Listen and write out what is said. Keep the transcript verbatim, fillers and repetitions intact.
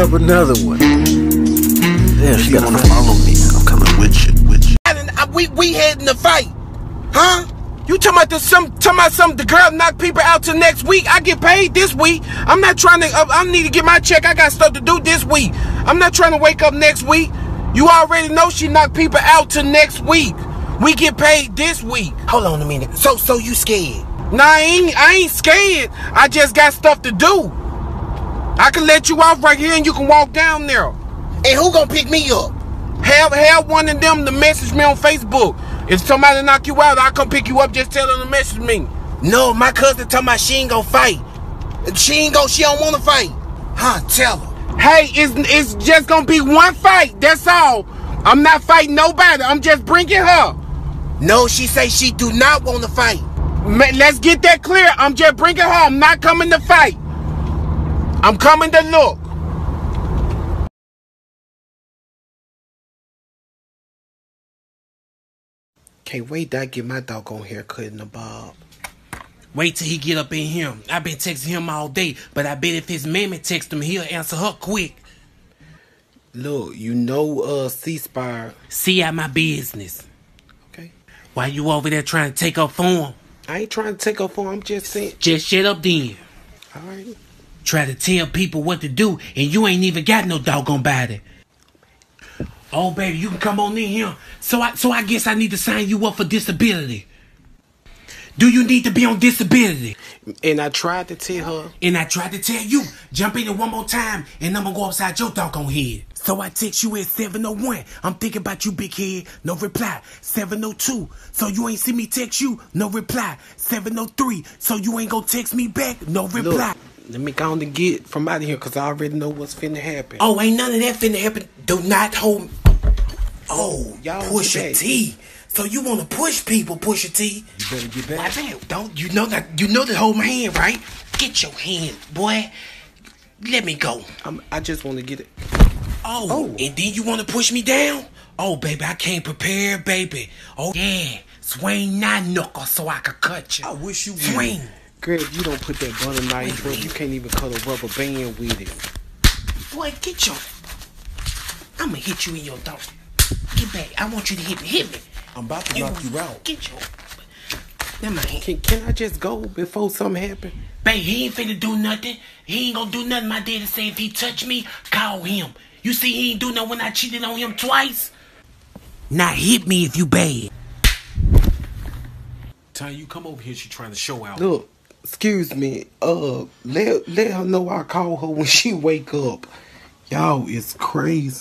up another one. Damn, she gotta follow me. I'm coming with you. With you. I, we we heading to fight, huh? You talking about this? Some talking about some? The girl knock people out till next week. I get paid this week. I'm not trying to. Uh, I need to get my check. I got stuff to do this week. I'm not trying to wake up next week. You already know she knocked people out till next week. We get paid this week. Hold on a minute. So so you scared? Nah, I ain't, I ain't scared. I just got stuff to do. I can let you off right here and you can walk down there. And who gonna pick me up? Have, have one of them to message me on Facebook. If somebody knock you out, I'll come pick you up. Just tell them to message me. No, my cousin talking about she ain't gonna fight. She ain't gonna, she don't wanna fight. Huh, tell her. Hey, it's, it's just gonna be one fight. That's all. I'm not fighting nobody. I'm just bringing her. No, she say she do not wanna fight. Let's get that clear. I'm just bringing her. I'm not coming to fight. I'm coming to look. Can't wait till I get my dog on here cutting the bob. Wait till he get up in him. I've been texting him all day, but I bet if his mammy texts him, he'll answer her quick. Look, you know uh, C-Spire. See out my business. Okay. Why you over there trying to take up for him? I ain't trying to take up for him. I'm just saying. Just shut up then. All right. Try to tell people what to do, and you ain't even got no doggone body. Oh, baby, you can come on in here. So I, so I guess I need to sign you up for disability. Do you need to be on disability? And I tried to tell her. And I tried to tell you. Jump in there one more time, and I'm going to go upside your doggone head. So I text you at seven oh one. I'm thinking about you, big head. No reply. seven oh two. So you ain't see me text you. No reply. seven oh three. So you ain't going to text me back. No reply. Look. Let me go on and get from out of here because I already know what's finna happen. Oh, ain't none of that finna happen. Do not hold me. Oh, y'all push your T. So you wanna push people, push your T. You better get back. Why, man, don't you know that you know to hold my hand, right? Get your hand, boy. Let me go. I'm, I just wanna get it. Oh, oh, and then you wanna push me down? Oh, baby, I can't prepare, baby. Oh yeah. Swing nine knuckle so I could cut you. I wish you would. Swing. Greg, you don't put that butter knife up. You can't even cut a rubber band with it. Boy, get your... I'm going to hit you in your dog. Get back. I want you to hit me. Hit me. I'm about to knock you out. Get your... Never mind. Can, can I just go before something happen? Babe, he ain't finna do nothing. He ain't going to do nothing. My daddy said if he touch me, call him. You see, he ain't do nothing when I cheated on him twice. Now hit me if you bad. Ty, you come over here. She trying to show out. Look. Excuse me, uh, let, let her know I call her when she wake up. Y'all is crazy.